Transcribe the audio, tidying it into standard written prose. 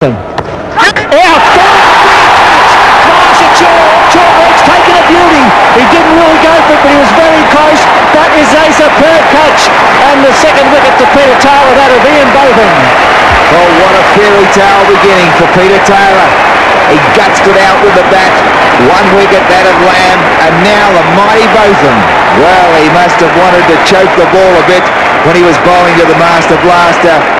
Taken a beauty. He didn't really go for it, but he was very close. That is a superb catch. And the second wicket to Peter Taylor, that of Ian Botham. Oh, what a fairy tale beginning for Peter Taylor. He gutsed it out with the bat. One wicket, that of Lamb, and now the mighty Botham. Well, he must have wanted to choke the ball a bit when he was bowling to the master blaster.